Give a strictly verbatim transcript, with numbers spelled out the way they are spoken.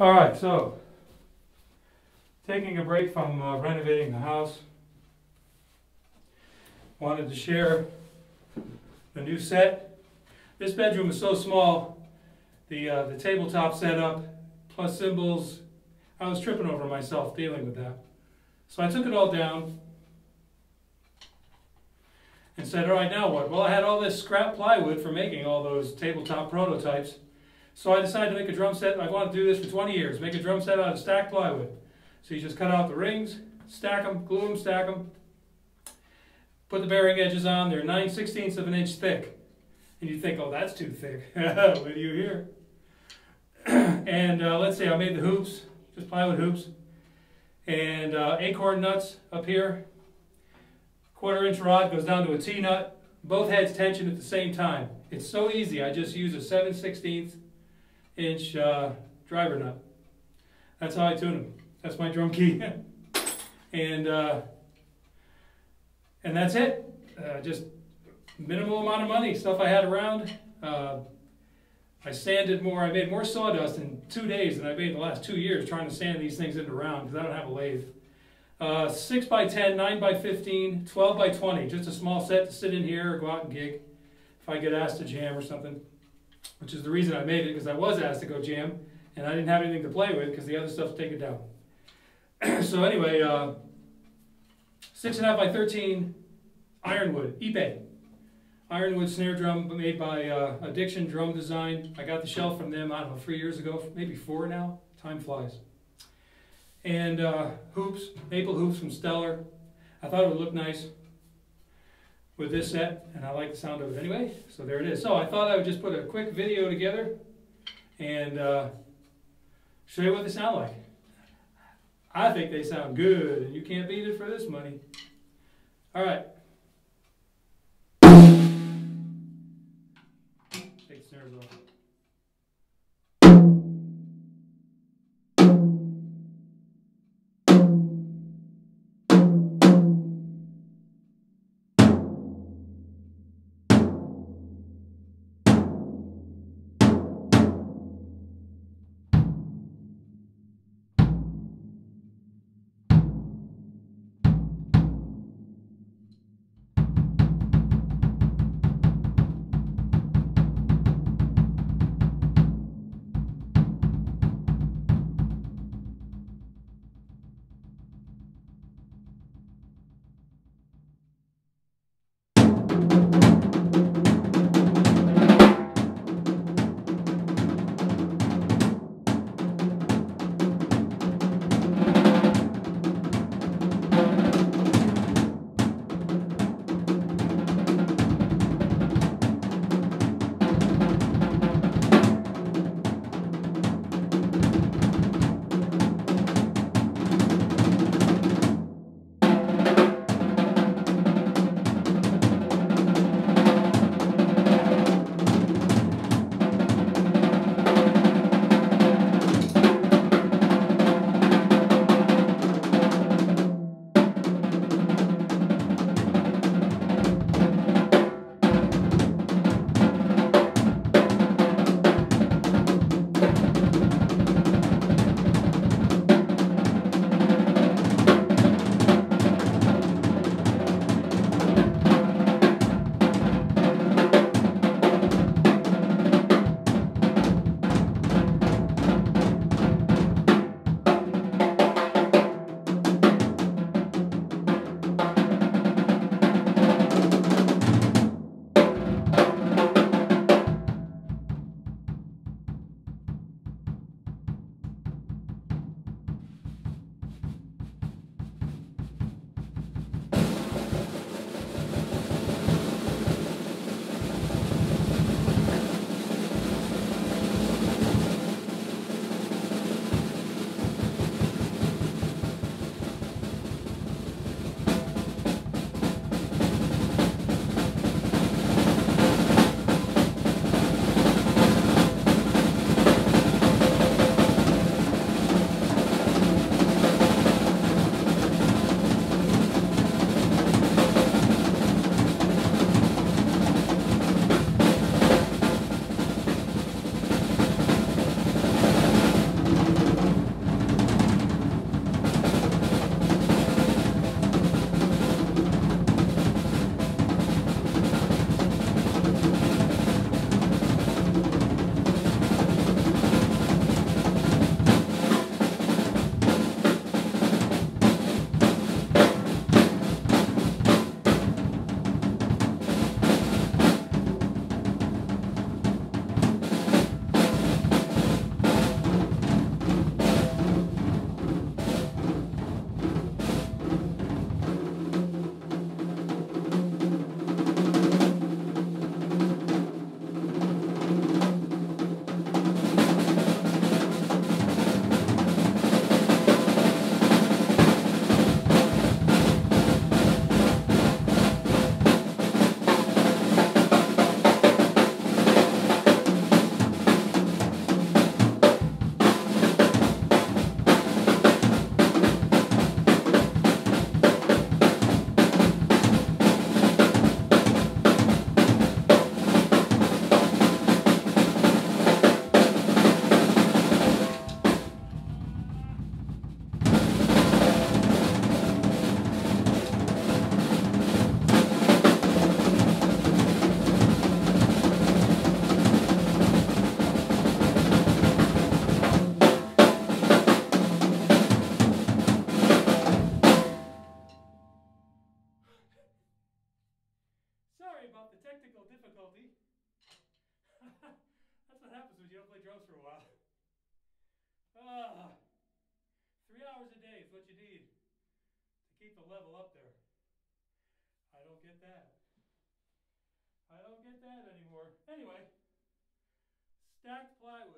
All right, so taking a break from uh, renovating the house, wanted to share the new set. This bedroom is so small, the uh, the tabletop setup plus cymbals. I was tripping over myself dealing with that, so I took it all down and said, all right, now what? Well, I had all this scrap plywood for making all those tabletop prototypes, so I decided to make a drum set. I wanted to do this for twenty years, make a drum set out of stacked plywood. So you just cut out the rings, stack them, glue them, stack them, put the bearing edges on. They're nine sixteenths of an inch thick. And you think, oh, that's too thick. What do you hear? And uh, let's say I made the hoops, just plywood hoops, and uh, acorn nuts up here. Quarter inch rod goes down to a T-nut, both heads tension at the same time. It's so easy, I just use a seven sixteenths inch uh, driver nut. That's how I tune them. That's my drum key. and, uh, and that's it. Uh, just minimal amount of money, stuff I had around. Uh, I sanded more, I made more sawdust in two days than I made in the last two years trying to sand these things into round because I don't have a lathe. Uh, six by ten, nine by fifteen, twelve by twenty, just a small set to sit in here or go out and gig if I get asked to jam or something, which is the reason I made it, because I was asked to go jam and I didn't have anything to play with because the other stuff's taken down. So anyway, uh, six and a half by thirteen ironwood, eBay. Ironwood snare drum made by uh, Addiction Drum Design. I got the shelf from them, I don't know, three years ago, maybe four now, time flies. And uh, hoops, maple hoops from Stellar. I thought it would look nice with this set, and I like the sound of it anyway, so there it is. So I thought I would just put a quick video together and uh, show you what they sound like. I think they sound good, and you can't beat it for this money. All right. Take the snares off. Uh, three hours a day is what you need to keep the level up there. I don't get that. I don't get that anymore. Anyway, stacked plywood.